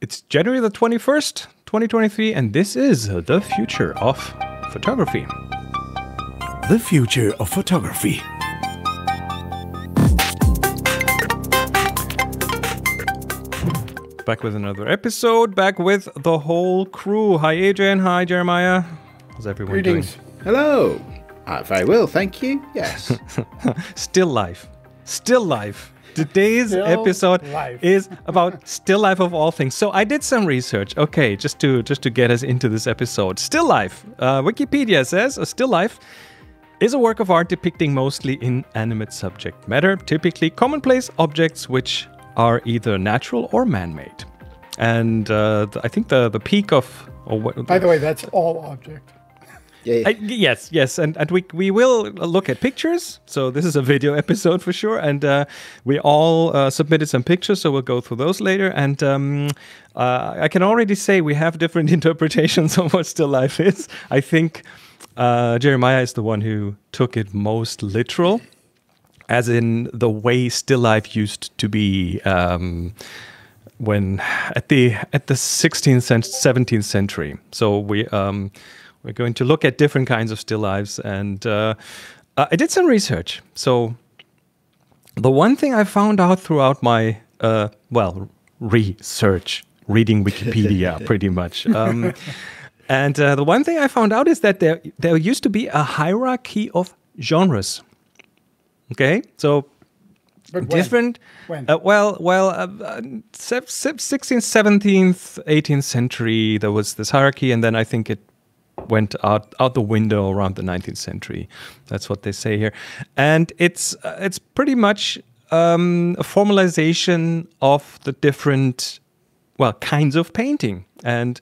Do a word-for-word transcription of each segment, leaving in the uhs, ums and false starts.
It's January the twenty-first, twenty twenty-three, and this is The Future of Photography. The Future of Photography. Back with another episode, back with the whole crew. Hi Adrian, hi Jeremiah. How's everyone Greetings. doing? Hello. Uh, very well, thank you. Yes. Still live. Still live. Today's still episode life. is about still life of all things. So I did some research, okay, just to just to get us into this episode. Still life, uh, Wikipedia says, uh, still life is a work of art depicting mostly inanimate subject matter, typically commonplace objects which are either natural or man-made. And uh, th I think the the peak of. Or what, By the way, that's all object. Yeah. I, yes, yes, and, and we, we will look at pictures, so this is a video episode for sure, and uh, we all uh, submitted some pictures, so we'll go through those later, and um, uh, I can already say we have different interpretations of what still life is. I think uh, Jeremiah is the one who took it most literal, as in the way still life used to be um, when at the, at the sixteenth and seventeenth century, so we... Um, We're going to look at different kinds of still lifes, and uh, I did some research. So the one thing I found out throughout my, uh, well, research, reading Wikipedia pretty much, um, and uh, the one thing I found out is that there, there used to be a hierarchy of genres, okay? So but when? different, when? Uh, well, well, uh, uh, sixteenth, seventeenth, eighteenth century, there was this hierarchy, and then I think it went out out the window around the nineteenth century. That's what they say here, and it's uh, it's pretty much um, a formalization of the different well kinds of painting. And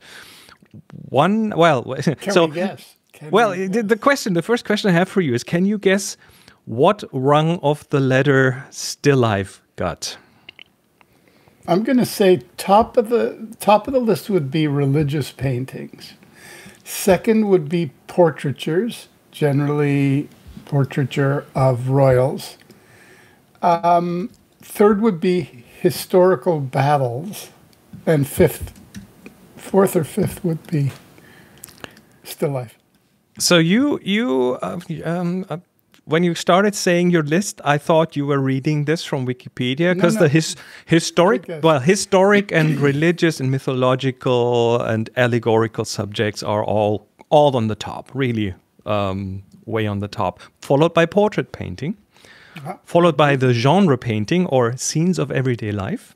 one well, can so we guess? Can well, we guess? the question, the first question I have for you is: can you guess what rung of the ladder still life got? I'm going to say top of the top of the list would be religious paintings. Second would be portraitures, generally portraiture of royals. Um, third would be historical battles. And fifth, fourth or fifth would be still life. So you, you uh, um, uh, when you started saying your list, I thought you were reading this from Wikipedia, because no, no. the his, historic, well, historic and religious and mythological and allegorical subjects are all all on the top, really, um, way on the top. Followed by portrait painting, uh-huh. followed by the genre painting or scenes of everyday life,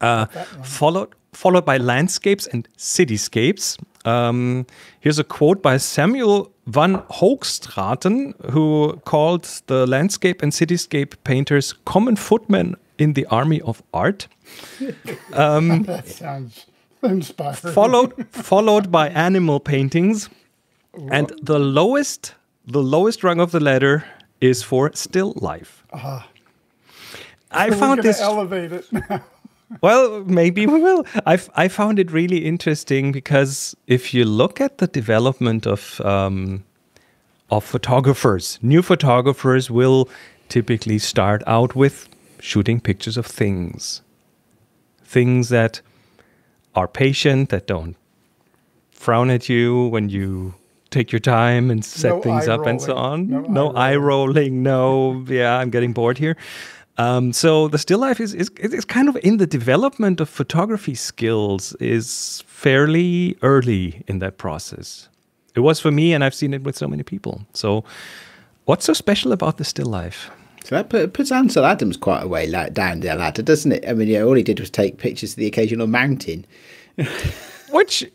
uh, followed followed by landscapes and cityscapes. Um, here's a quote by Samuel van Hoogstraten, who called the landscape and cityscape painters common footmen in the army of art. Um, that sounds inspiring. Followed, followed by animal paintings. And the lowest, the lowest rung of the ladder is for still life. Uh-huh. I so found this... elevate it now. Well, maybe we will. I've, I found it really interesting because if you look at the development of, um, of photographers, new photographers will typically start out with shooting pictures of things. Things that are patient, that don't frown at you when you take your time and set things up and so on. No, no eye rolling, no, yeah, I'm getting bored here. Um, so the still life is, is is kind of in the development of photography skills is fairly early in that process. It was for me, and I've seen it with so many people. So what's so special about the still life? So that put, puts Ansel Adams quite a way like, down the ladder, doesn't it? I mean, yeah, all he did was take pictures of the occasional mountain. Which,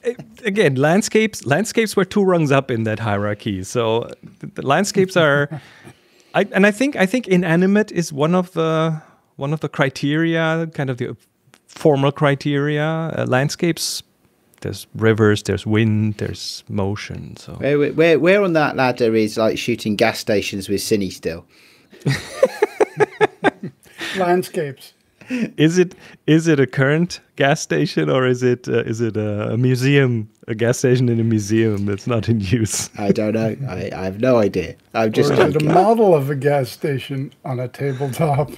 again, landscapes landscapes were two rungs up in that hierarchy. So the landscapes are... I, and I think I think inanimate is one of the one of the criteria, kind of the formal criteria. Uh, landscapes, there's rivers, there's wind, there's motion. So where where, where on that ladder is like shooting gas stations with cine still? Landscapes. Is it is it a current gas station, or is it uh, is it a, a museum, a gas station in a museum that's not in use? I don't know. I, I have no idea. I'm just or is it a model of a gas station on a tabletop.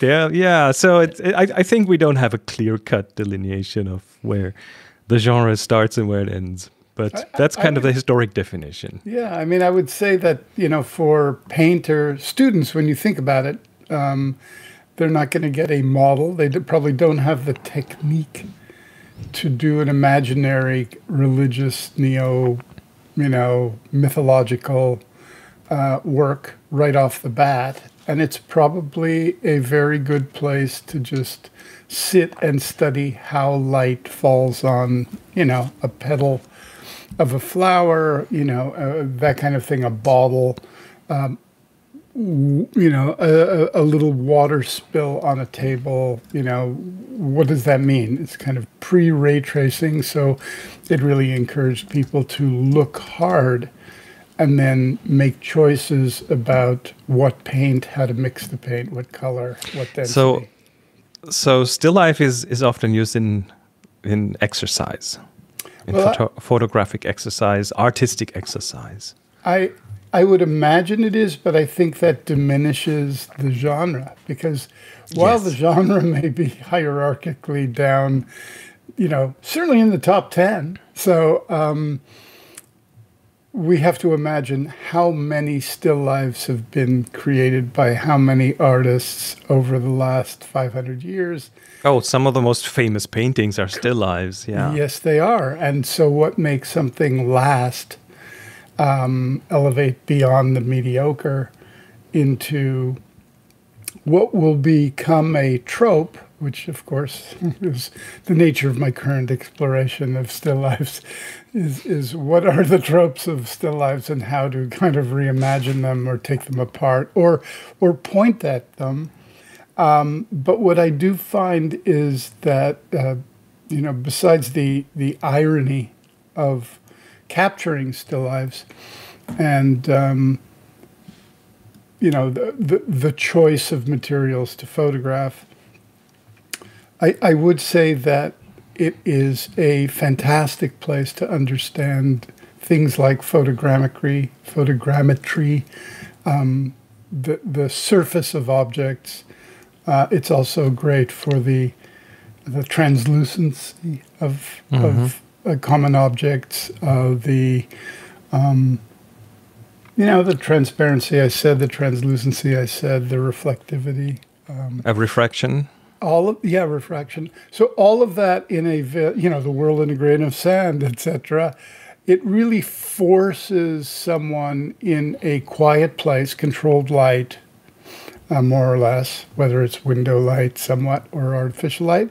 Yeah, yeah. So it's, it, I, I think we don't have a clear-cut delineation of where the genre starts and where it ends. But I, that's kind I, I of would, the historic definition. Yeah, I mean, I would say that, you know, for painter students, when you think about it, um, they're not going to get a model. They probably don't have the technique to do an imaginary, religious, neo, you know, mythological uh, work right off the bat. And it's probably a very good place to just sit and study how light falls on, you know, a petal of a flower, you know, uh, that kind of thing, a bottle, um, you know, a, a little water spill on a table, you know, what does that mean? It's kind of pre-ray tracing, so it really encouraged people to look hard and then make choices about what paint, how to mix the paint, what color, what density. So, so still life is, is often used in, in exercise, in well, photo photographic exercise, artistic exercise. I... I would imagine it is, but I think that diminishes the genre because while yes. the genre may be hierarchically down, you know, certainly in the top ten. So um, we have to imagine how many still lifes have been created by how many artists over the last five hundred years. Oh, some of the most famous paintings are still lives. Yeah. Yes, they are. And so what makes something last? Um, elevate beyond the mediocre into what will become a trope, which of course is the nature of my current exploration of still lifes, is, is what are the tropes of still lifes and how to kind of reimagine them or take them apart or, or point at them. Um, but what I do find is that, uh, you know, besides the, the irony of capturing still lives and, um, you know, the, the, the choice of materials to photograph, I, I would say that it is a fantastic place to understand things like photogrammetry, photogrammetry, um, the, the surface of objects. Uh, it's also great for the, the translucency of, mm-hmm. of Uh, common objects, uh, the, um, you know, the transparency I said, the translucency I said, the reflectivity. Um, of refraction? All of, yeah, refraction. So all of that in a, you know, the world in a grain of sand, et cetera. It really forces someone in a quiet place, controlled light, uh, more or less, whether it's window light somewhat or artificial light,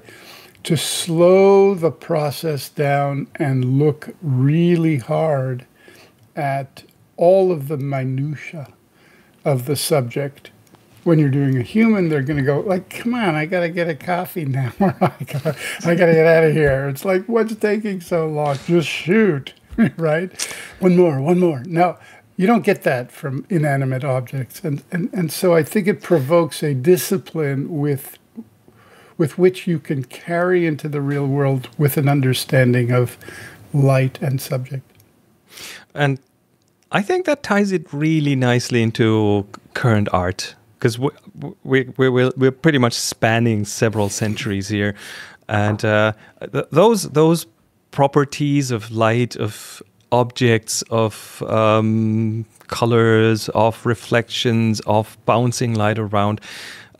to slow the process down and look really hard at all of the minutiae of the subject. When you're doing a human, they're going to go like, come on, I got to get a coffee now. Or I got to get out of here. It's like, what's taking so long? Just shoot, right? One more, one more. No, you don't get that from inanimate objects. And, and, and so I think it provokes a discipline with with which you can carry into the real world with an understanding of light and subject. And I think that ties it really nicely into current art, because we, we, we, we're, we're pretty much spanning several centuries here. And uh, th those, those properties of light, of objects, of um, colors, of reflections, of bouncing light around,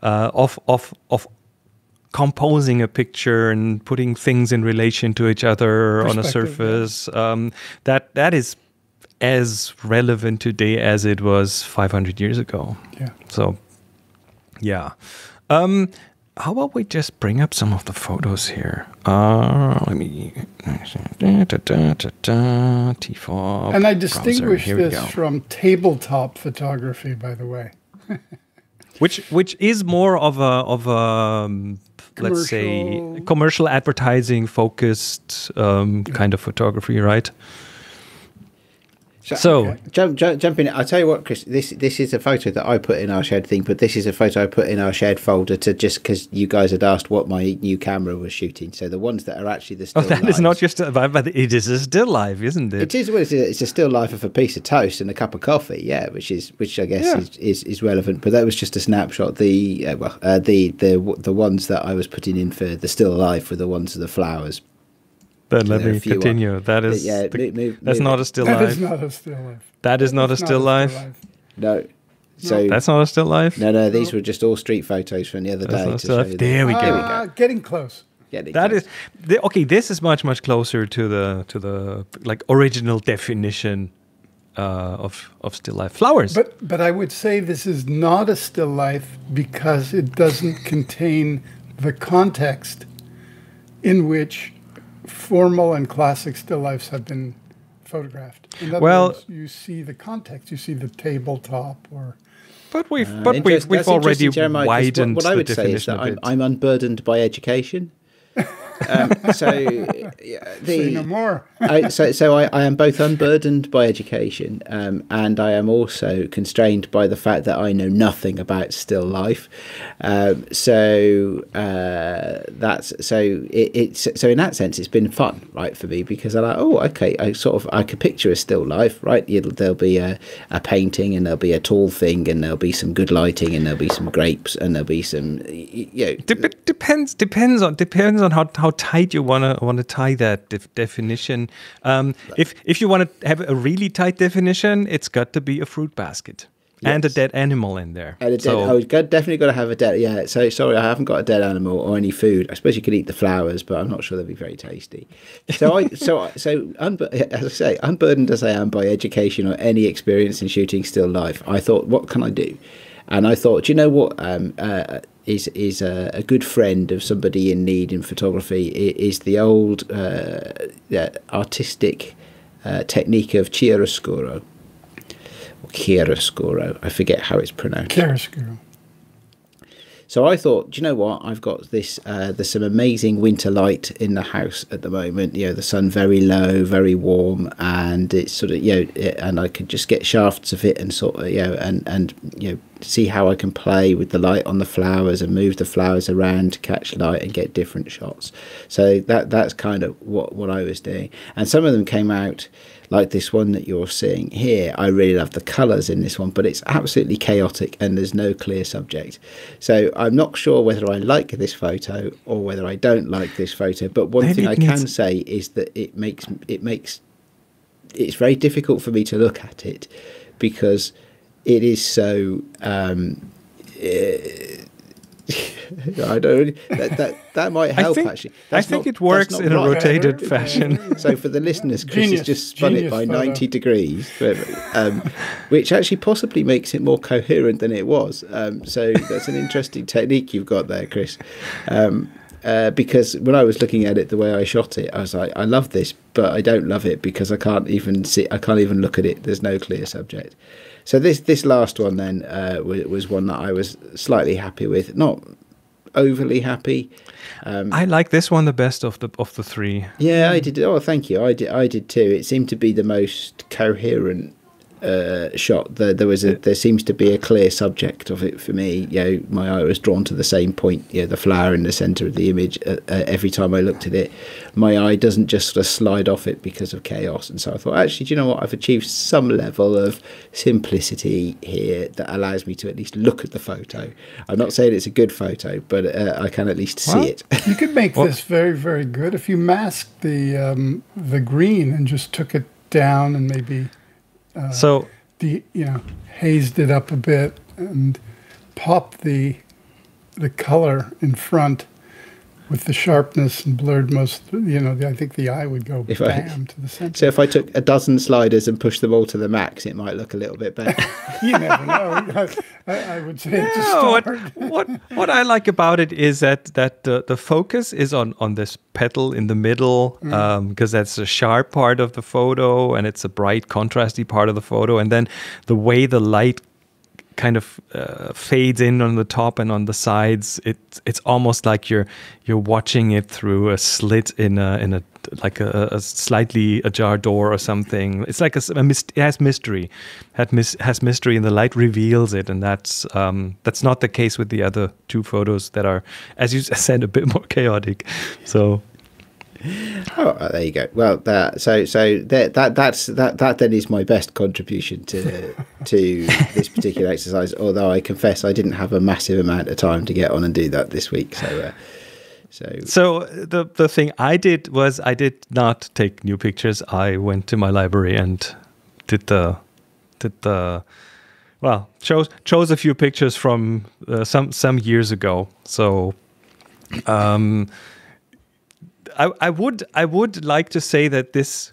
uh, of, of, of composing a picture and putting things in relation to each other on a surface, um, that that is as relevant today as it was five hundred years ago. Yeah. So, yeah. Um, how about we just bring up some of the photos here? Uh, let me... T F O P. And I distinguish this from tabletop photography, by the way. Which which is more of a of a um, let's say commercial advertising focused um, kind of photography, right? So, so okay. jump, jump, jump in. I'll tell you what, Chris, this this is a photo that I put in our shared thing, but this is a photo I put in our shared folder to just because you guys had asked what my new camera was shooting. So the ones that are actually the still life. Oh, that lives. Is not your still life, but it is a still life, isn't it? It is. Well, it's, a, it's a still life of a piece of toast and a cup of coffee, yeah, which is which I guess yeah. is, is, is relevant. But that was just a snapshot. The uh, well, uh, the the the ones that I was putting in for the still life were the ones of the flowers. But let me continue. Ones. That is yeah, the, move, move, that's move. Not a still life. That is not a still life. That is not, a, not still a still life. life. No. So that's not a still life. No, no. These no. were just all street photos from the other that's day. To there we go. Uh, getting close. Getting that close. is the, okay. This is much much closer to the to the like original definition uh, of of still life. Flowers. But but I would say this is not a still life because it doesn't contain the context in which formal and classic still lifes have been photographed. In other well, words, you see the context, you see the tabletop, or but we've uh, but we've we've already Jeremiah, widened what, what I would the say is that I'm, I'm unburdened by education. Um, so yeah, the, say no more. I, so so I, I am both unburdened by education, um, and I am also constrained by the fact that I know nothing about still life. Um, so uh, that's so it, it's so in that sense, it's been fun, right, for me because I'm like, oh, okay, I sort of I could picture a still life, right? It'll, there'll be a, a painting, and there'll be a tall thing, and there'll be some good lighting, and there'll be some grapes, and there'll be some you know. Dep depends depends on depends on how how tight you wanna wanna tie that def definition. Um, right. If if you wanna have a really tight definition, it's got to be a fruit basket yes. and a dead animal in there. And a dead, so, oh, got, definitely got to have a dead. Yeah. So sorry, I haven't got a dead animal or any food. I suppose you could eat the flowers, but I'm not sure they'd be very tasty. So I so I, so as I say, unburdened as I am by education or any experience in shooting still life, I thought, what can I do? And I thought, do you know what? Um, uh, is is a, a good friend of somebody in need in photography is the old uh, artistic uh, technique of chiaroscuro or chiaroscuro. I forget how it's pronounced. Chiaroscuro. So I thought, do you know what? I've got this. Uh, there's some amazing winter light in the house at the moment. You know, the sun very low, very warm, and it's sort of you know, it, and I could just get shafts of it and sort of you know, and and you know, see how I can play with the light on the flowers and move the flowers around to catch light and get different shots. So that that's kind of what what I was doing, and some of them came out. Like this one that you're seeing here, I really love the colours in this one, but it's absolutely chaotic and there's no clear subject. So I'm not sure whether I like this photo or whether I don't like this photo. But one Maybe thing I can say is that it makes it makes it's very difficult for me to look at it because it is so. Um, uh, I don't. That, that that might help. I think, actually, that's I think not, it works in right. a rotated fashion. So for the listeners, Chris genius, has just spun it by photo. ninety degrees, um, which actually possibly makes it more coherent than it was. Um, so that's an interesting technique you've got there, Chris. Um, uh, because when I was looking at it, the way I shot it, I was like, I love this, but I don't love it because I can't even see. I can't even look at it. There's no clear subject. So this this last one then uh, was, was one that I was slightly happy with, not overly happy. Um, I like this one the best of the of the three. Yeah, I did. Oh, thank you. I did. I did too. It seemed to be the most coherent uh, shot. There, there was a there seems to be a clear subject of it for me. You know, my eye was drawn to the same point. You know, the flower in the centre of the image. Uh, uh, every time I looked at it, my eye doesn't just sort of slide off it because of chaos. And so I thought, actually, do you know what? I've achieved some level of simplicity here that allows me to at least look at the photo. I'm not saying it's a good photo, but uh, I can at least see well, it. You could make well, this very, very good if you masked the um, the green and just took it down and maybe. Uh, so the you know hazed it up a bit and popped the the color in front with the sharpness and blurred most you know the, I think the eye would go bam I, to the center. So if I took a dozen sliders and pushed them all to the max, it might look a little bit better. You never know. I, I would say no, to start. What, what what I like about it is that that uh, the focus is on on this petal in the middle because mm. um, that's a sharp part of the photo and it's a bright contrasty part of the photo, and then the way the light kind of uh, fades in on the top and on the sides. It it's almost like you're you're watching it through a slit in a in a like a, a slightly ajar door or something. It's like a, a it has mystery, had mis has mystery, and the light reveals it. And that's um, that's not the case with the other two photos that are, as you said, a bit more chaotic. So. Oh, there you go. Well, that so so that that that's that that then is my best contribution to to this particular exercise. Although I confess I didn't have a massive amount of time to get on and do that this week. So, uh, so so the the thing I did was I did not take new pictures. I went to my library and did the did the well chose chose a few pictures from uh, some some years ago. So. Um, I, I would I would like to say that this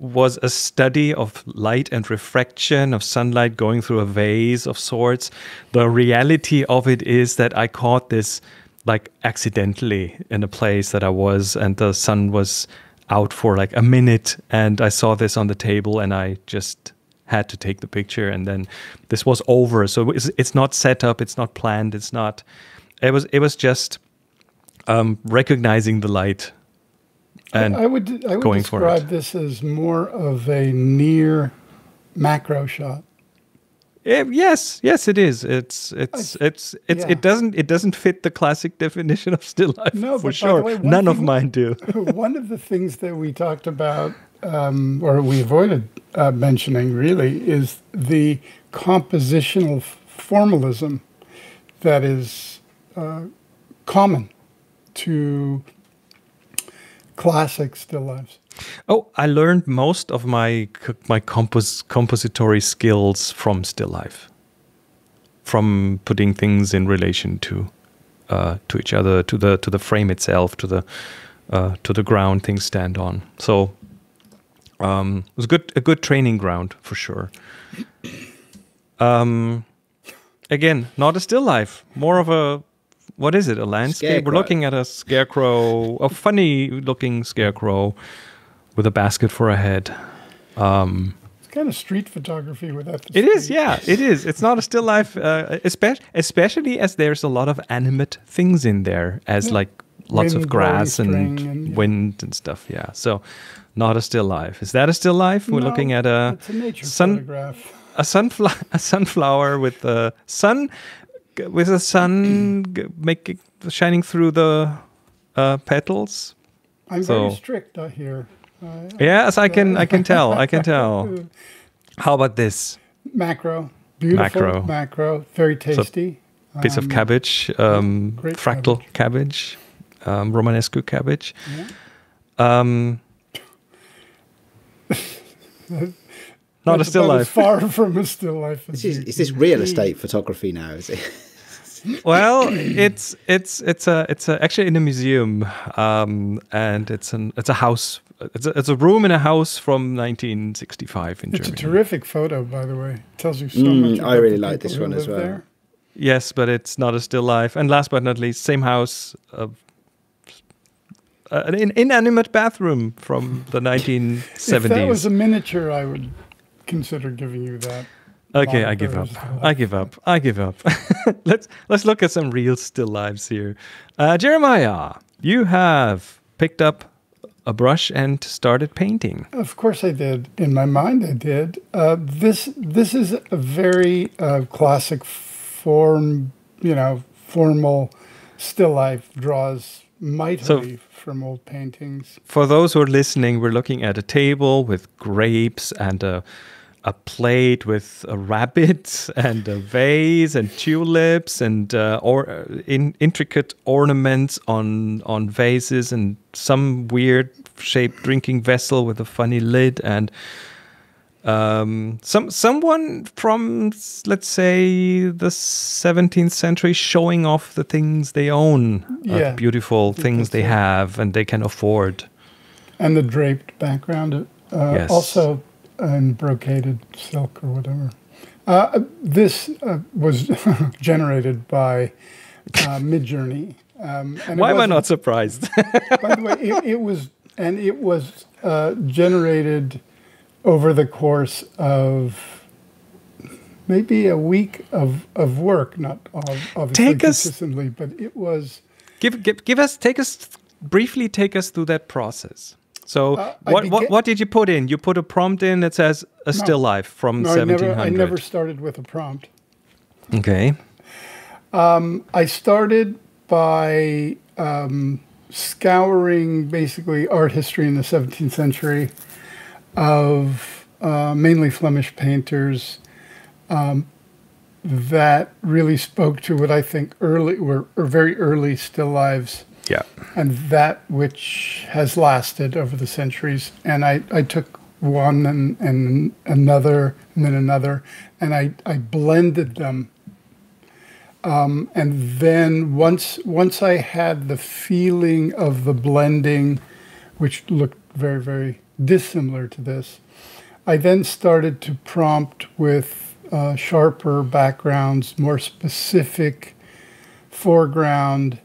was a study of light and refraction, of sunlight going through a vase of sorts. The reality of it is that I caught this like accidentally in a place that I was, and the sun was out for like a minute, and I saw this on the table and I just had to take the picture, and then this was over. So it's, it's not set up, it's not planned, it's not, it was it was just Um, recognizing the light and I would, I would going for it. I would describe this as more of a near macro shot. It, yes, yes, it is. It's it's I, it's it's yeah. it doesn't it doesn't fit the classic definition of still life. No, for sure. Way, None thing, of mine do. One of the things that we talked about, um, or we avoided uh, mentioning, really, is the compositional formalism that is uh, common to classic still lifes. Oh, I learned most of my my compos compository skills from still life, from putting things in relation to uh, to each other, to the to the frame itself, to the uh, to the ground things stand on. So um, it was good a good training ground for sure. Um, again, not a still life, more of a. What is it? A landscape? Scarecrow. We're looking at a scarecrow, a funny-looking scarecrow with a basket for a head. Um, it's kind of street photography without the. It street. Is, yeah, it is. It's not a still life, uh, especially, especially as there's a lot of animate things in there, as yeah. like lots wind, of grass and, and yeah. wind and stuff. Yeah, so not a still life. Is that a still life? We're no, looking at a, it's a nature sun, photograph. A sunflower, a sunflower with the sun. With the sun making shining through the uh, petals. I'm so. Very strict out here. Uh, yes, I can. I can tell. I can tell. How about this? Macro, beautiful macro, macro very tasty. So, piece um, of cabbage, um, fractal cabbage, cabbage um, Romanescu cabbage. Yeah. Um, not a still life. Far from a still life. Is, is this real estate photography now? Is it? Well, it's it's it's a it's a, actually in a museum, um, and it's an it's a house. It's a, it's a room in a house from nineteen sixty-five in it's Germany. It's a terrific photo, by the way. It tells you so mm, much. I really like this one as well. There. Yes, but it's not a still life. And last but not least, same house, uh, an in, inanimate bathroom from the nineteen seventies. If that was a miniature, I would consider giving you that. Okay, I give up. I give up. I give up. Let's let's look at some real still lives here. Uh, Jeremiah, you have picked up a brush and started painting. Of course, I did. In my mind, I did. Uh, this this is a very uh, classic form, you know, formal still life draws. Mightily so, from old paintings. For those who are listening, we're looking at a table with grapes and a. A plate with a rabbit and a vase and tulips and uh, or in intricate ornaments on on vases and some weird shaped drinking vessel with a funny lid and um, some someone from, let's say, the seventeenth century showing off the things they own, yeah. uh, beautiful things they have and they can afford, and the draped background uh, yes. also. And brocaded silk or whatever. Uh, this uh, was generated by uh, Midjourney. Um, and why am I not surprised? By the way, it, it was, and it was uh, generated over the course of maybe a week of of work. Not obviously Take consistently, us, but it was. Give give give us take us briefly take us through that process. So uh, what, what, what did you put in? You put a prompt in that says a still no, life from no, seventeen hundred. I never, I never started with a prompt. Okay. Um, I started by um, scouring basically art history in the seventeenth century of uh, mainly Flemish painters um, that really spoke to what I think early were, or very early still lives. Yeah. And that which has lasted over the centuries. And I, I took one and, and another and then another, and I, I blended them. Um, and then once, once I had the feeling of the blending, which looked very, very dissimilar to this, I then started to prompt with uh, sharper backgrounds, more specific foreground,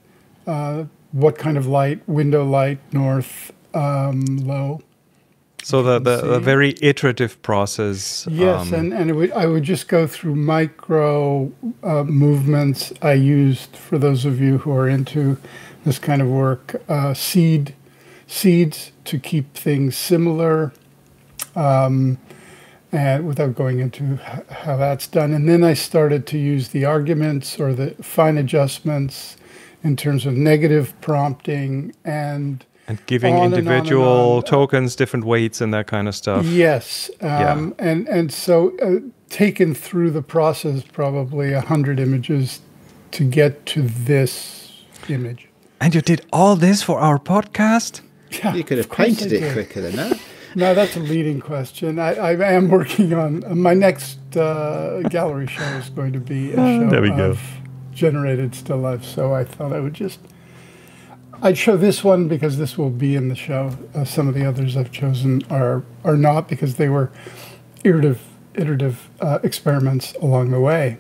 uh, what kind of light, window light, north, um, low. So the, the, the very iterative process. Yes, um, and, and it would, I would just go through micro uh, movements. I used, for those of you who are into this kind of work, uh, seed seeds to keep things similar, um, and without going into how that's done. And then I started to use the arguments or the fine adjustments in terms of negative prompting and... And giving on individual and on and on. tokens different weights and that kind of stuff. Yes. Um, yeah. And, and so uh, taken through the process, probably a hundred images to get to this image. And you did all this for our podcast? Yeah, you could have painted it quicker than that. No, that's a leading question. I, I am working on... Uh, my next uh, gallery show is going to be a show there we go. of generated still life, so I thought I would just... I'd show this one because this will be in the show. Uh, some of the others I've chosen are are not because they were iterative, iterative uh, experiments along the way.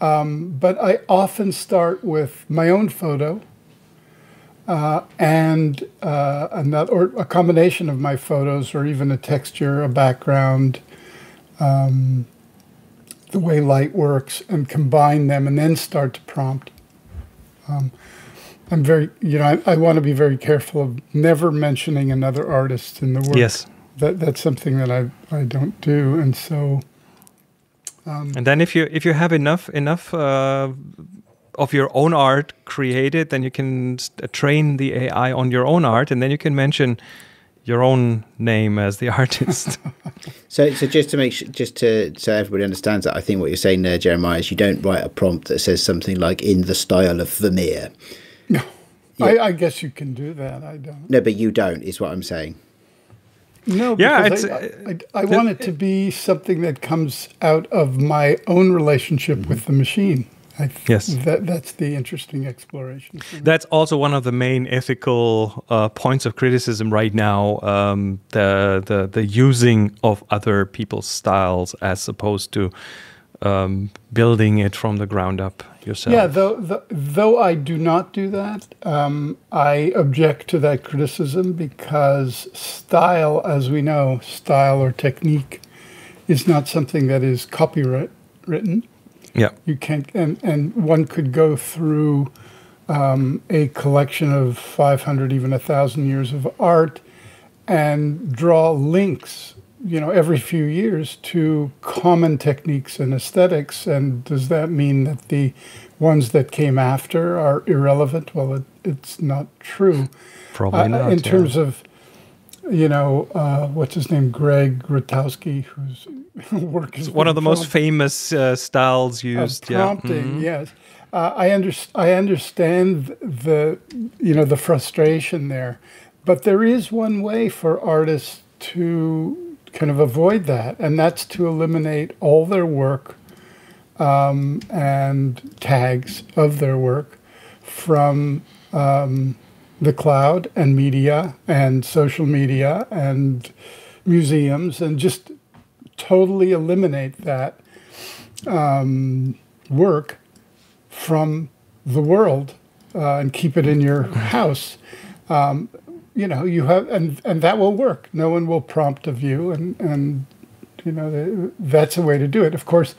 Um, but I often start with my own photo uh, and uh, another, or a combination of my photos, or even a texture, a background, um, the way light works, and combine them, and then start to prompt. Um, I'm very, you know, I, I want to be very careful of never mentioning another artist in the work. Yes. That, that's something that I, I don't do, and so... Um, and then if you if you have enough, enough uh, of your own art created, then you can train the A I on your own art, and then you can mention your own name as the artist. so, so just to make sure, just to so everybody understands that, I think what you're saying there, Jeremiah, is you don't write a prompt that says something like, in the style of Vermeer. No, yeah. I, I guess you can do that. I don't. No, but you don't, is what I'm saying. No, yeah, it's, I, I, I, I want it to be something that comes out of my own relationship mm-hmm. with the machine. I th yes. That, that's the interesting exploration. That's also one of the main ethical uh, points of criticism right now, um, the, the, the using of other people's styles as opposed to Um, building it from the ground up yourself. Yeah, though, the, though I do not do that, um, I object to that criticism because style, as we know, style or technique is not something that is copyright written. Yeah. You can't, and, and one could go through um, a collection of five hundred, even one thousand years of art and draw links you know, every few years to common techniques and aesthetics. And does that mean that the ones that came after are irrelevant? Well, it, it's not true. Probably uh, not. In yeah. terms of, you know, uh, what's his name? Greg Rutkowski, whose work is one of the most famous uh, styles used. Uh, prompting, yeah. mm-hmm. yes. Uh, I, under I understand the, you know, the frustration there. But there is one way for artists to kind of avoid that, and that's to eliminate all their work um, and tags of their work from um, the cloud and media and social media and museums, and just totally eliminate that um, work from the world uh, and keep it in your house. Um, You know, you have, and and that will work. No one will prompt of you, and and you know that's a way to do it. Of course,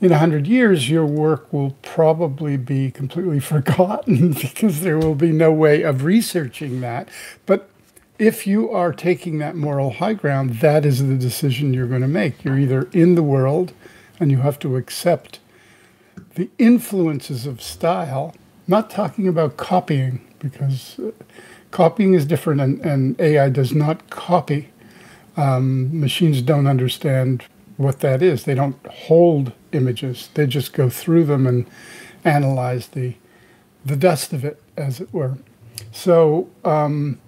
in a hundred years, your work will probably be completely forgotten because there will be no way of researching that. But if you are taking that moral high ground, that is the decision you're going to make. You're either in the world and you have to accept the influences of style, not talking about copying, because uh, copying is different, and, and A I does not copy. Um, machines don't understand what that is. They don't hold images. They just go through them and analyze the, the dust of it, as it were. So, um,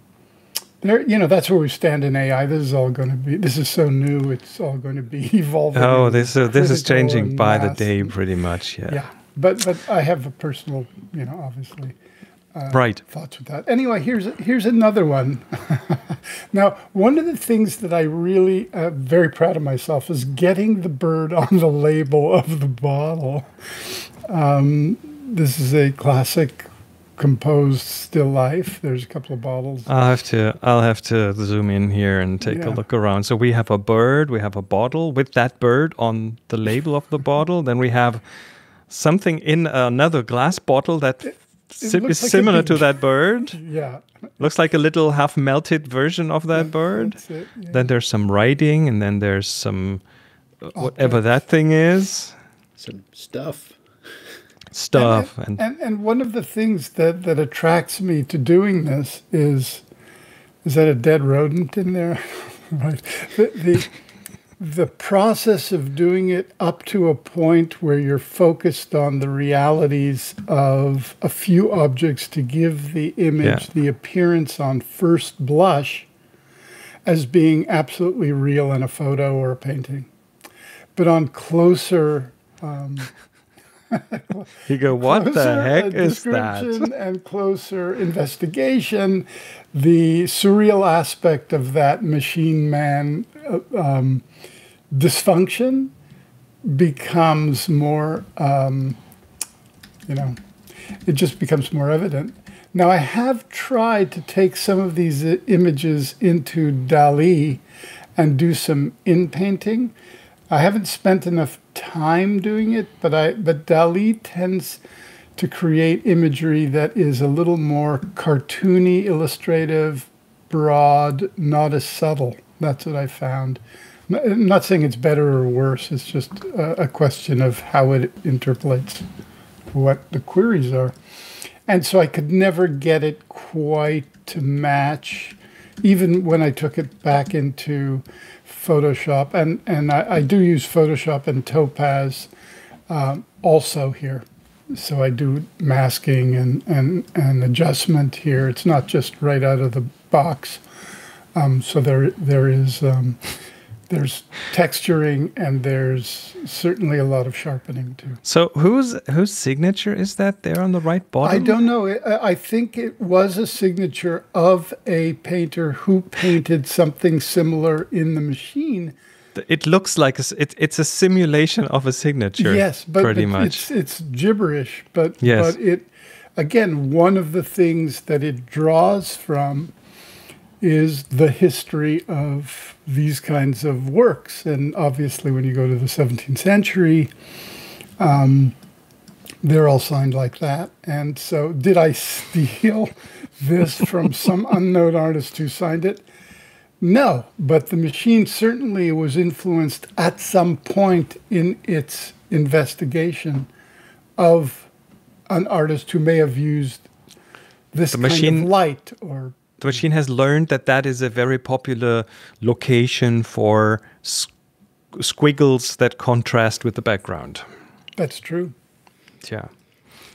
there, you know, that's where we stand in A I. This is all going to be, this is so new, it's all going to be evolving. Oh, this, uh, this is changing by the day, pretty much, yeah. Yeah, but, but I have a personal, you know, obviously... Uh, right. Thoughts with that. Anyway, here's here's another one. Now, one of the things that I really am uh, very proud of myself is getting the bird on the label of the bottle. Um, this is a classic composed still life. There's a couple of bottles. I'll have to I'll have to zoom in here and take yeah. a look around. So we have a bird, we have a bottle with that bird on the label of the bottle. Then we have something in another glass bottle that. It, Sim is like similar to that bird. Yeah. Looks like a little half-melted version of that yeah, bird. That's it, yeah. Then there's some writing, and then there's some uh, whatever that thing is. Some stuff. Stuff. And, and, and, and one of the things that, that attracts me to doing this is, is that a dead rodent in there? Right. The, the, the process of doing it up to a point where you're focused on the realities of a few objects to give the image yeah. the appearance on first blush as being absolutely real in a photo or a painting. But on closer... Um, you go, what the heck is that? And closer investigation, the surreal aspect of that machine-man um, dysfunction becomes more, um, you know, it just becomes more evident. Now, I have tried to take some of these images into Dalí and do some in-painting. I haven't spent enough time doing it, but I but Dalí tends to create imagery that is a little more cartoony, illustrative, broad, not as subtle. That's what I found. I'm not saying it's better or worse. It's just a, a question of how it interpolates, what the queries are. And so I could never get it quite to match, even when I took it back into Photoshop, and, and I, I do use Photoshop and Topaz um, also here. So I do masking and, and, and adjustment here. It's not just right out of the box. Um, so there there is um, there's texturing, and there's certainly a lot of sharpening too. So whose whose signature is that there on the right bottom? I don't know. I think it was a signature of a painter who painted something similar in the machine. It looks like a, it, it's a simulation of a signature. Yes, but pretty but much it's, it's gibberish. But yes. but it again, one of the things that it draws from is the history of these kinds of works. And obviously, when you go to the seventeenth century, um, they're all signed like that. And so did I steal this from some unknown artist who signed it? No, but the machine certainly was influenced at some point in its investigation of an artist who may have used this the machine kind of light or... The machine has learned that that is a very popular location for squiggles that contrast with the background. That's true. Yeah.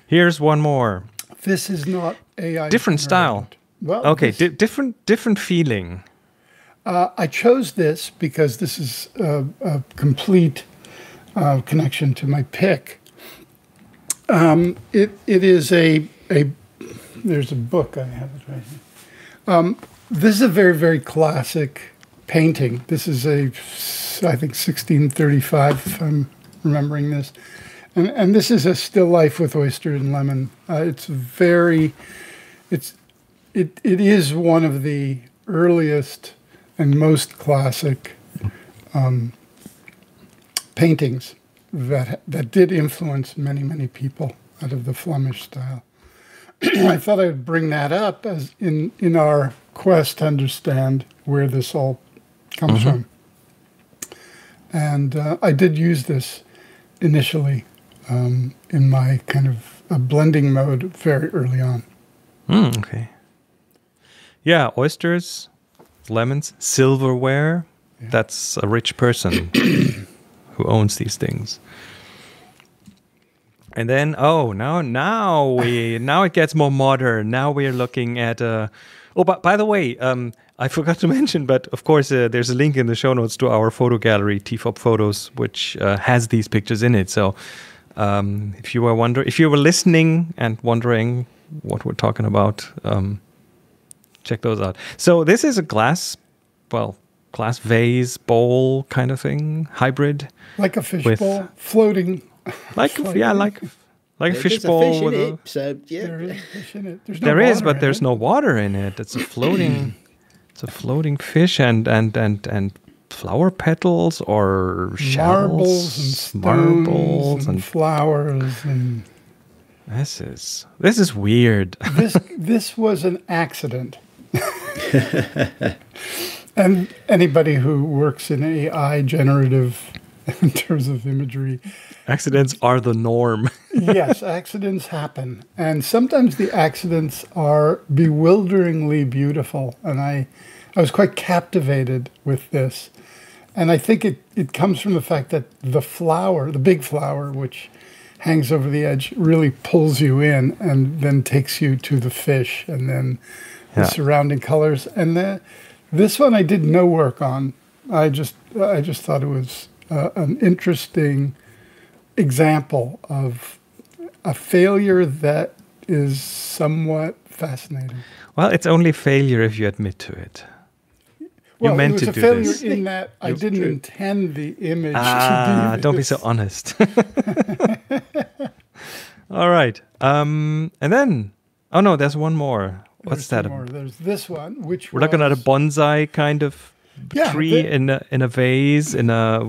Here's one more. This is not A I. Different style. Well, okay, di different, different feeling. Uh, I chose this because this is a, a complete uh, connection to my pick. Um, it, it is a, a... There's a book. I have it right here. Um, this is a very, very classic painting. This is a, I think, sixteen thirty-five, if I'm remembering this. And, and this is a still life with oyster and lemon. Uh, it's very, it's, it, it is one of the earliest and most classic um, paintings that, that did influence many, many people out of the Flemish style. I thought I'd bring that up as in, in our quest to understand where this all comes mm-hmm. from. And uh, I did use this initially um, in my kind of a blending mode very early on. Mm, okay. Yeah, oysters, lemons, silverware. Yeah. That's a rich person who owns these things. And then, oh, now now we now it gets more modern. Now we're looking at. Uh, oh, but by the way, um, I forgot to mention, but of course, uh, there's a link in the show notes to our photo gallery, T F O P Photos, which uh, has these pictures in it. So, um, if you were wonder, if you were listening and wondering what we're talking about, um, check those out. So this is a glass, well, glass vase bowl kind of thing, hybrid, like a fish bowl, floating. Like, like yeah, like like a fishbowl with a. So yeah, there is, fish in it. There's no there is but there's it. no water in it. It's a floating, it's a floating fish and and and and flower petals or shells, marbles and stones marbles and, and flowers and. This is this is weird. this this was an accident. And anybody who works in A I generative. In terms of imagery. Accidents are the norm. Yes, accidents happen. And sometimes the accidents are bewilderingly beautiful. And I, I was quite captivated with this. And I think it, it comes from the fact that the flower, the big flower, which hangs over the edge, really pulls you in and then takes you to the fish and then yeah. the surrounding colors. And the, this one I did no work on. I just, I just thought it was... Uh, an interesting example of a failure that is somewhat fascinating. Well, it's only failure if you admit to it. Well, you meant it was to a do failure this. In that I You're didn't true. intend the image ah, to be. Don't be so honest. All right. Um, and then, oh no, there's one more. What's there's that? More. There's this one, which we're was, looking at a bonsai kind of. Yeah, tree the, in a, in a vase in a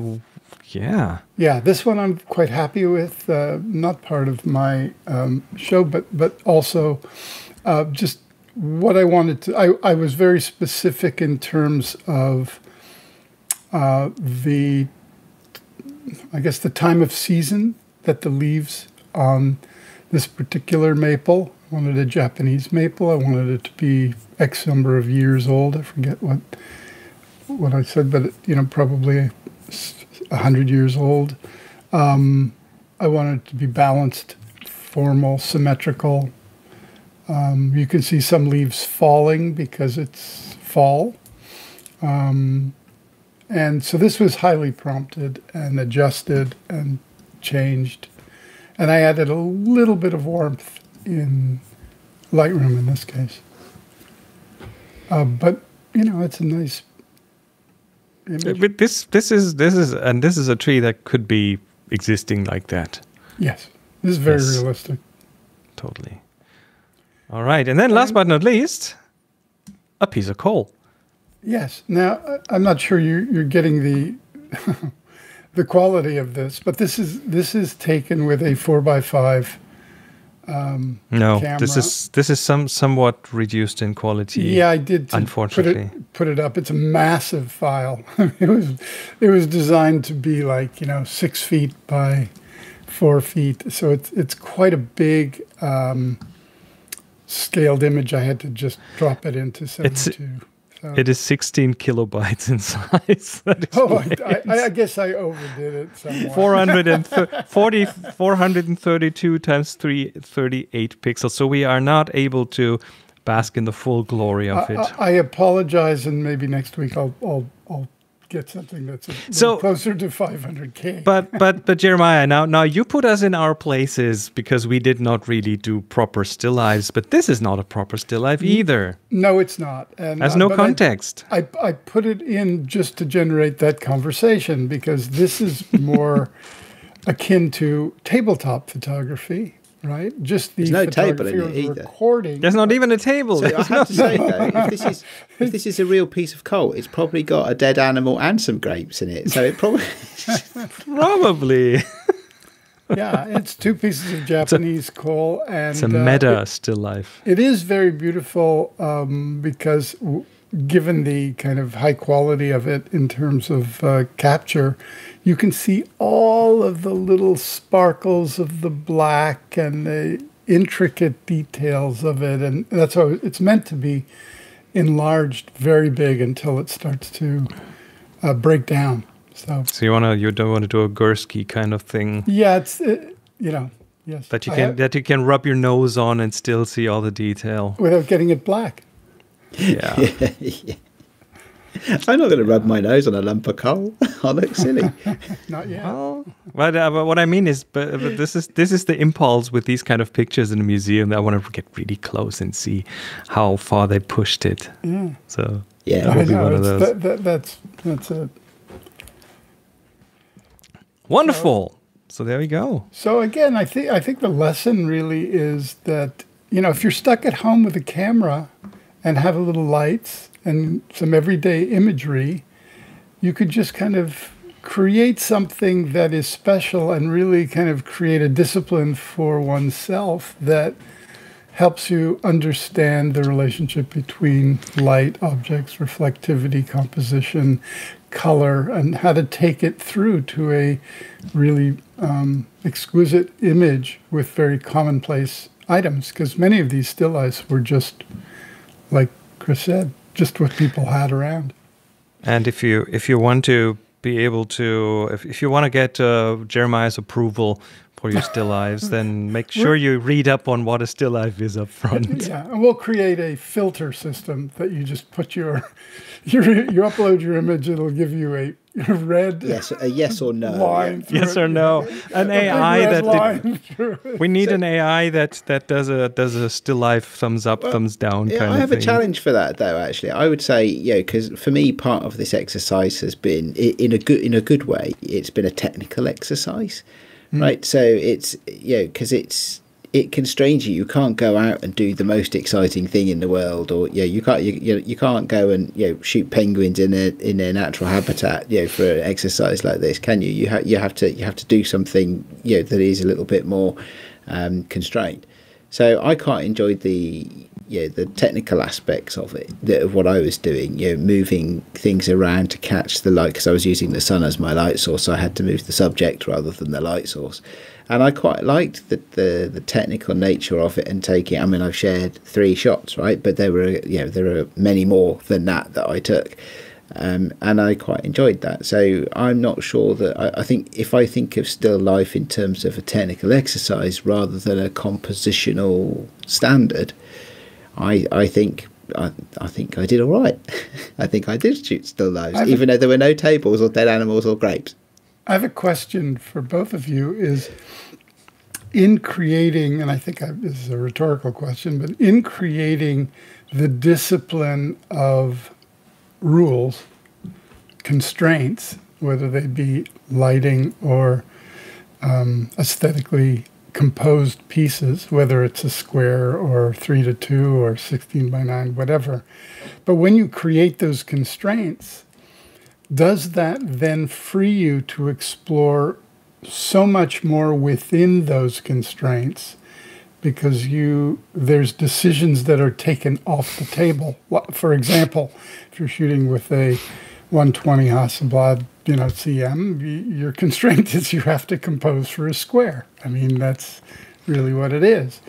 yeah yeah this one I'm quite happy with, uh, not part of my um, show but but also uh, just what I wanted to I, I was very specific in terms of uh, the I guess the time of season that the leaves on this particular maple. I wanted a Japanese maple. I wanted it to be X number of years old. I forget what what I said, but, you know, probably a hundred years old. Um, I wanted it to be balanced, formal, symmetrical. Um, you can see some leaves falling because it's fall. Um, and so this was highly prompted and adjusted and changed. And I added a little bit of warmth in Lightroom in this case. Uh, but, you know, it's a nice... But this this is this is and this is a tree that could be existing like that. Yes, this is very yes. realistic. Totally. All right, and then last and, but not least, a piece of coal. Yes. Now I'm not sure you you're getting the the quality of this, but this is this is taken with a four by five. Um, no, camera. this is this is some somewhat reduced in quality. Yeah, I did. Unfortunately, put it, put it up. It's a massive file. it was it was designed to be like you know six feet by four feet, so it's it's quite a big um, scaled image. I had to just drop it into seventy-two. So. It is sixteen kilobytes in size. Oh, I, I, I guess I overdid it somewhat. four hundred thirty-two times three hundred thirty-eight pixels. So we are not able to bask in the full glory of I, it. I, I apologize, and maybe next week I'll I'll, I'll get something that's a so, closer to five hundred K. But but but Jeremiah, now now you put us in our places because we did not really do proper still lives. But this is not a proper still life either. No, it's not. And there's uh, no context. I, I I put it in just to generate that conversation because this is more akin to tabletop photography. Right, just the There's no table in it either. Recording. There's not even a table. So I have no. to say though, if this is if this is a real piece of coal, it's probably got a dead animal and some grapes in it. So it probably probably. Yeah, it's two pieces of Japanese a, coal. And it's a meta uh, it, still life. It is very beautiful um, because w given the kind of high quality of it in terms of uh, capture, you can see all of the little sparkles of the black and the intricate details of it. And that's how it's meant to be enlarged very big until it starts to uh, break down. So, so you wanna you don't want to do a Gursky kind of thing? Yeah, it's it, you know yes. That you can that you can rub your nose on and still see all the detail without getting it black. Yeah, yeah, yeah. I'm not going to rub my nose on a lump of coal. I look silly. Not yet. Well, but, uh, but what I mean is, but, but this is this is the impulse with these kind of pictures in a museum. That I want to get really close and see how far they pushed it. Yeah. So yeah, that would be one of those. That, that, that's that's it. Wonderful. So there we go. So again, I think I think the lesson really is that, you know, if you're stuck at home with a camera and have a little lights and some everyday imagery, you could just kind of create something that is special and really kind of create a discipline for oneself that helps you understand the relationship between light, objects, reflectivity, composition, color, and how to take it through to a really um, exquisite image with very commonplace items, because many of these still lifes were just, like Chris said, just what people had around. And if you if you want to be able to, if, if you want to get uh, Jeremiah's approval for your still lives, then make sure you read up on what a still life is up front. Yeah, and we'll create a filter system that you just put your, your you upload your image, it'll give you a red yes, a yes or no line yeah. yes it. or no. An A I that did, we need so, an A I that that does a does a still life thumbs up, well, thumbs down. Yeah, kind I have of a challenge for that though. Actually, I would say yeah, you know, because for me, part of this exercise has been in a good in a good way. It's been a technical exercise. Mm. Right, so it's you know because it's it constrains you. You can't go out and do the most exciting thing in the world, or you know, you can't you you can't go and you know shoot penguins in a in their natural habitat. You know, for an exercise like this, can you? You have you have to you have to do something you know that is a little bit more um, constrained. So I quite enjoyed the you know, the technical aspects of it, the, of what I was doing. You know, moving things around to catch the light because I was using the sun as my light source. So I had to move the subject rather than the light source, and I quite liked the the, the technical nature of it and taking. I mean, I've shared three shots, right? But there were you know there are many more than that that I took. Um, and I quite enjoyed that. So I'm not sure that I, I think if I think of still life in terms of a technical exercise rather than a compositional standard, I I think I, I think I did all right. I think I did shoot still lives, I've even a, though there were no tables or dead animals or grapes. I have a question for both of you: is in creating, and I think I, this is a rhetorical question, but in creating the discipline of rules, constraints, whether they be lighting or um, aesthetically composed pieces, whether it's a square or three to two or sixteen by nine, whatever. But when you create those constraints, does that then free you to explore so much more within those constraints? Because you there's decisions that are taken off the table. For example, if you're shooting with a one twenty Hasselblad, you know, C M, your constraint is you have to compose for a square. I mean, that's really what it is.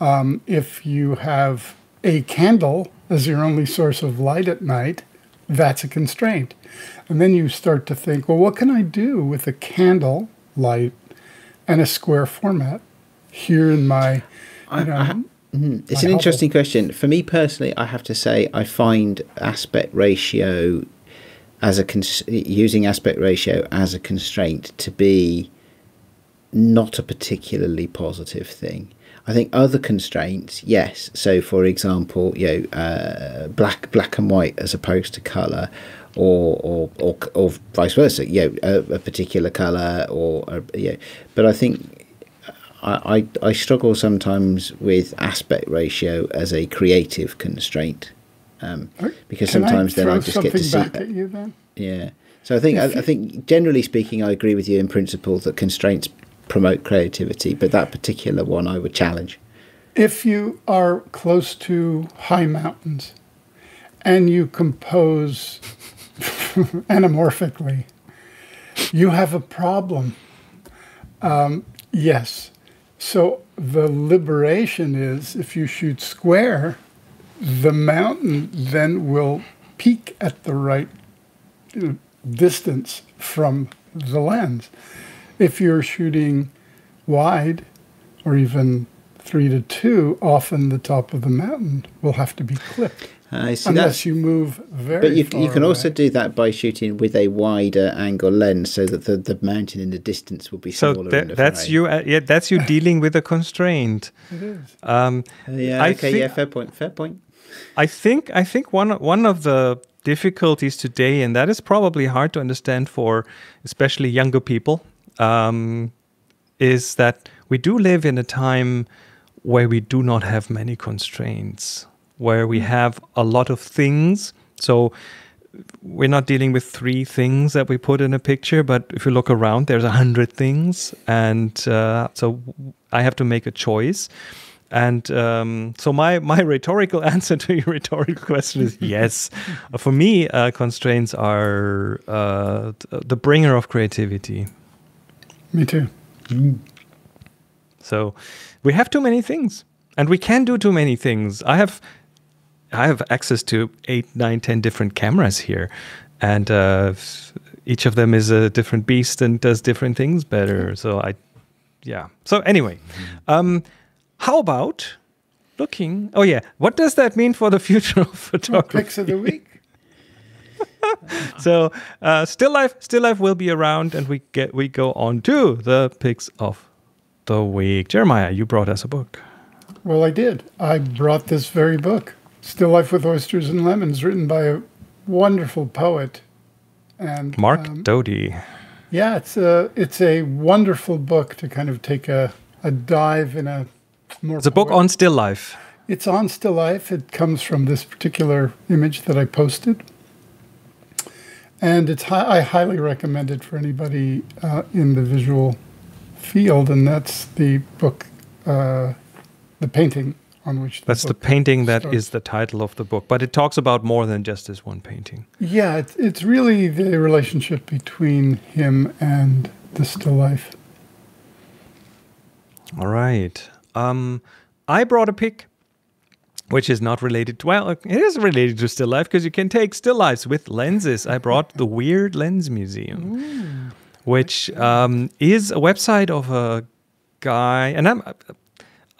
Um, if you have a candle as your only source of light at night, that's a constraint. And then you start to think, well, what can I do with a candle light and a square format here in my, you know, I, I, it's my an interesting hobble. question. For me personally, I have to say I find aspect ratio as a cons using aspect ratio as a constraint to be not a particularly positive thing. I think other constraints, yes. So, for example, you know, uh, black black and white as opposed to color, or or or, or vice versa. You know, a, a particular color, or a, you know, but I think. I, I struggle sometimes with aspect ratio as a creative constraint, um, because Can sometimes then I just get to see. Back at you then? Yeah. So I think I, I think generally speaking, I agree with you in principle that constraints promote creativity, but that particular one I would challenge. If you are close to high mountains and you compose anamorphically, you have a problem. Um, yes. So the liberation is, if you shoot square, the mountain then will peak at the right distance from the lens. If you're shooting wide, or even three to two, often the top of the mountain will have to be clipped. I see. Unless you move very But you, far you can away. Also do that by shooting with a wider angle lens, so that the, the mountain in the distance will be so smaller. So that, that's frame. you, uh, yeah, that's you dealing with a constraint. It is. Um, uh, yeah. I okay. Yeah. Fair point. Fair point. I think I think one one of the difficulties today, and that is probably hard to understand for especially younger people, um, is that we do live in a time where we do not have many constraints, where we have a lot of things. So we're not dealing with three things that we put in a picture, but if you look around, there's a hundred things. And uh, so I have to make a choice. And um, so my, my rhetorical answer to your rhetorical question is yes. For me, uh, constraints are uh, the bringer of creativity. Me too. Mm. So we have too many things. And we can do too many things. I have, I have access to eight, nine, ten different cameras here, and uh, each of them is a different beast and does different things better. So I, yeah. So anyway, um, how about looking? Oh yeah, what does that mean for the future of photography? Picks of the week. So uh, still life, still life will be around, and we get we go on to the picks of the week. Jeremiah, you brought us a book. Well, I did. I brought this very book, Still Life with Oysters and Lemons, written by a wonderful poet. and Mark um, Doty. Yeah, it's a, it's a wonderful book to kind of take a, a dive in a more... It's a book on still life. It's on still life. It comes from this particular image that I posted. And it's hi I highly recommend it for anybody uh, in the visual field, and that's the book... Uh, The painting on which the That's the painting starts. That is the title of the book, but it talks about more than just this one painting. Yeah, it's, it's really the relationship between him and the still life. All right. Um, I brought a pic, which is not related to, well, it is related to still life because you can take still lives with lenses. I brought the Weird Lens Museum, Ooh. which um, is a website of a guy, and I'm...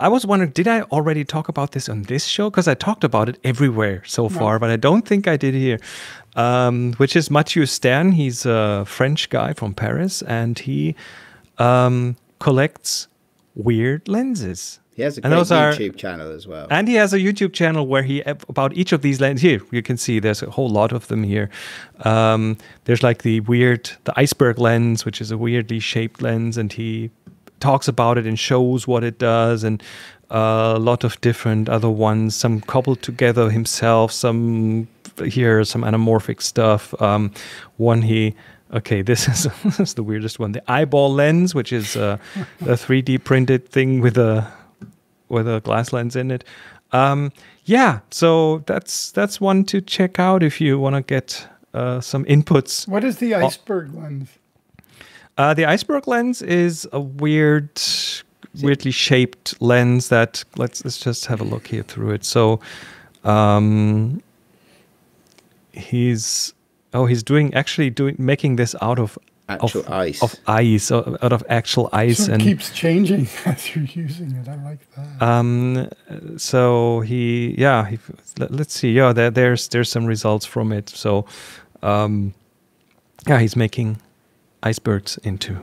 I was wondering, did I already talk about this on this show? Because I talked about it everywhere so far, no. but I don't think I did here. Um, which is Mathieu Stern. He's a French guy from Paris, and he um, collects weird lenses. He has a great YouTube are, channel as well. And he has a YouTube channel where he, about each of these lenses, here you can see there's a whole lot of them here. Um, there's like the weird, the iceberg lens, which is a weirdly shaped lens, and he... talks about it and shows what it does, and uh, a lot of different other ones, some cobbled together himself, some here, some anamorphic stuff. Um, one he, okay, this is, this is the weirdest one, the eyeball lens, which is uh, a three D printed thing with a, with a glass lens in it. Um, yeah, so that's, that's one to check out if you want to get uh, some inputs. What is the iceberg oh. lens? Uh, the iceberg lens is a weird, weirdly shaped lens that, let's, let's just have a look here through it. So um, he's, oh, he's doing, actually doing, making this out of actual of, ice, of ice, out of actual ice. So it and keeps changing as you're using it. I like that. Um, so he, yeah, he, let's see. Yeah, there, there's, there's some results from it. So um, yeah, he's making icebergs into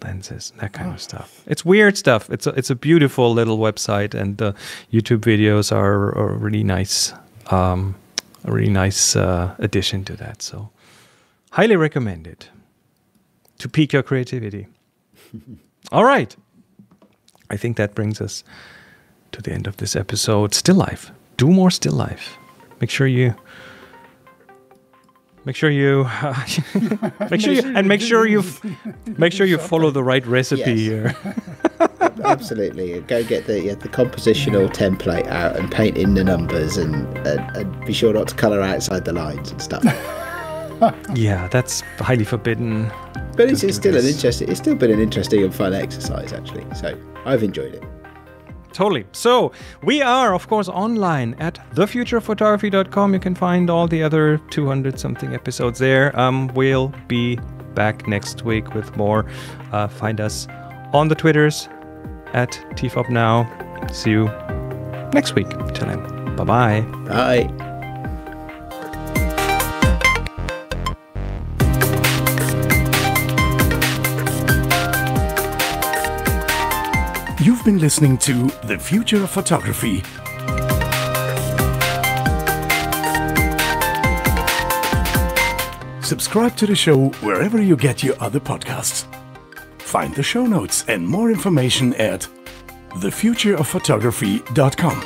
lenses, that kind oh. of stuff. It's weird stuff. It's a, it's a beautiful little website, and the YouTube videos are, are really nice, um, a really nice uh, addition to that. So highly recommend it to pique your creativity. All right. I think that brings us to the end of this episode. Still life. Do more still life. Make sure you Make sure you, uh, make sure you, and make sure you, make sure you follow the right recipe yes. here. Absolutely, go get the yeah, the compositional template out and paint in the numbers, and, and and be sure not to color outside the lines and stuff. Yeah, that's highly forbidden. But it's, it's still an interesting. It's still been an interesting and fun exercise, actually. So I've enjoyed it. Totally. So we are, of course, online at the future of photography dot com. You can find all the other two hundred something episodes there. Um, we'll be back next week with more. Uh, find us on the Twitters at T F O P now. See you next week. Till then, bye-bye. Bye. Bye. You've been listening to The Future of Photography. Subscribe to the show wherever you get your other podcasts. Find the show notes and more information at the future of photography dot com.